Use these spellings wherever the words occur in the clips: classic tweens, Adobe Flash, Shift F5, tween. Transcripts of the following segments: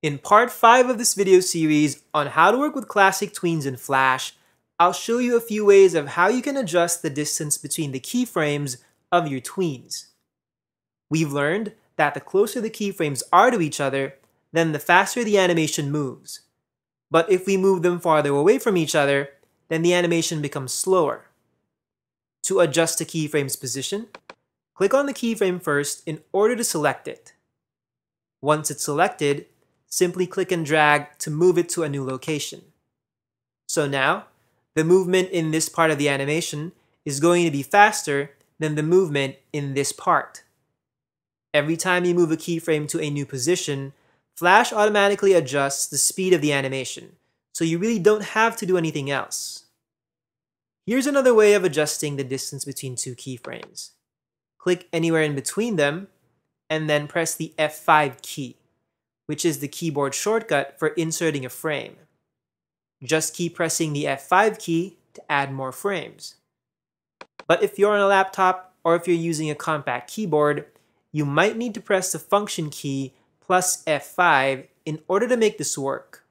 In part 5 of this video series on how to work with classic tweens in Flash, I'll show you a few ways of how you can adjust the distance between the keyframes of your tweens. We've learned that the closer the keyframes are to each other, then the faster the animation moves. But if we move them farther away from each other, then the animation becomes slower. To adjust the keyframe's position, click on the keyframe first in order to select it. Once it's selected, simply click and drag to move it to a new location. So now, the movement in this part of the animation is going to be faster than the movement in this part. Every time you move a keyframe to a new position, Flash automatically adjusts the speed of the animation, so you really don't have to do anything else. Here's another way of adjusting the distance between two keyframes. Click anywhere in between them, and then press the F5 key, which is the keyboard shortcut for inserting a frame. Just keep pressing the F5 key to add more frames. But if you're on a laptop or if you're using a compact keyboard, you might need to press the function key plus F5 in order to make this work.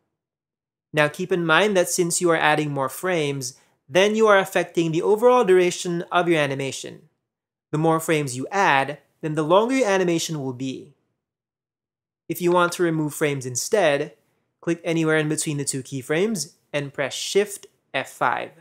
Now keep in mind that since you are adding more frames, then you are affecting the overall duration of your animation. The more frames you add, then the longer your animation will be. If you want to remove frames instead, click anywhere in between the two keyframes and press Shift F5.